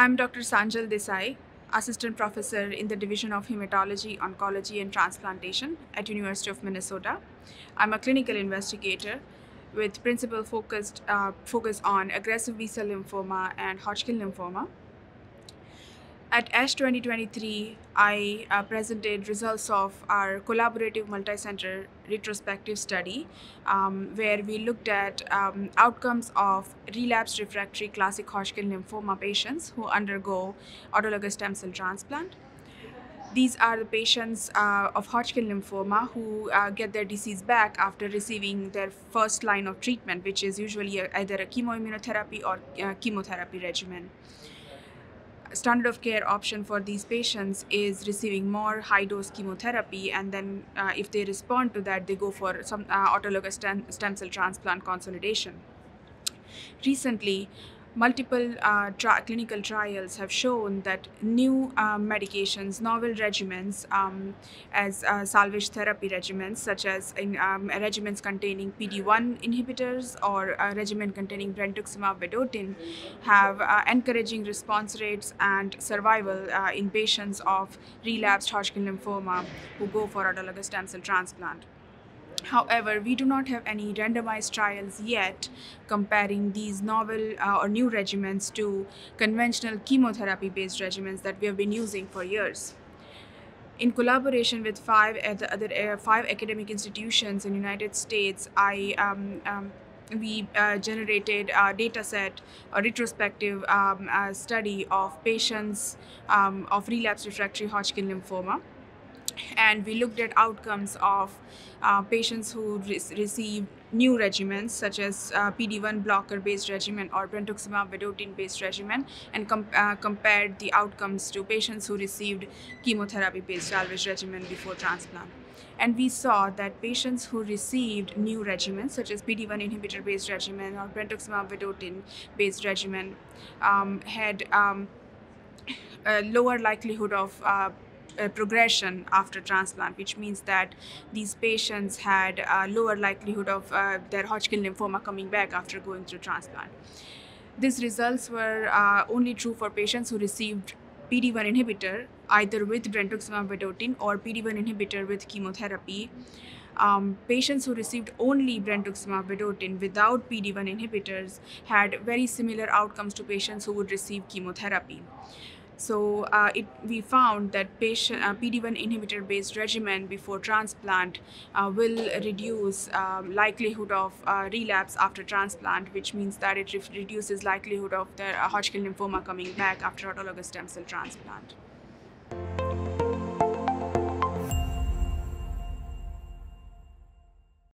I'm Dr. Sanjal Desai, Assistant Professor in the Division of Hematology, Oncology, and Transplantation at University of Minnesota. I'm a clinical investigator with principal focus on aggressive B-cell lymphoma and Hodgkins lymphoma. At ASH 2023, I presented results of our collaborative multi-center retrospective study where we looked at outcomes of relapsed refractory classic Hodgkin lymphoma patients who undergo autologous stem cell transplant. These are the patients of Hodgkin lymphoma who get their disease back after receiving their first line of treatment, which is usually either a chemoimmunotherapy or chemotherapy regimen. Standard of care option for these patients is receiving more high-dose chemotherapy, and then if they respond to that, they go for some autologous stem cell transplant consolidation. Recently, multiple clinical trials have shown that new medications, novel regimens as salvage therapy regimens, such as in regimens containing PD-1 inhibitors or a regimen containing brentuximab vedotin, have encouraging response rates and survival in patients of relapsed Hodgkin lymphoma who go for autologous stem cell transplant. However, we do not have any randomized trials yet comparing these novel or new regimens to conventional chemotherapy-based regimens that we have been using for years. In collaboration with five academic institutions in the United States, we generated a data set, a retrospective study of patients of relapsed refractory Hodgkin lymphoma. And we looked at outcomes of patients who receive new regimens, such as PD-1 blocker-based regimen or brentuximab vedotin-based regimen, and compared the outcomes to patients who received chemotherapy-based salvage regimen before transplant. And we saw that patients who received new regimens, such as PD-1 inhibitor-based regimen or brentuximab vedotin-based regimen, had a lower likelihood of progression after transplant, which means that these patients had a lower likelihood of their Hodgkin lymphoma coming back after going through transplant. These results were only true for patients who received PD-1 inhibitor either with brentuximab vedotin or PD-1 inhibitor with chemotherapy. Patients who received only brentuximab vedotin without PD-1 inhibitors had very similar outcomes to patients who would receive chemotherapy. So we found that PD-1 inhibitor-based regimen before transplant will reduce likelihood of relapse after transplant, which means that it reduces likelihood of the Hodgkin lymphoma coming back after autologous stem cell transplant.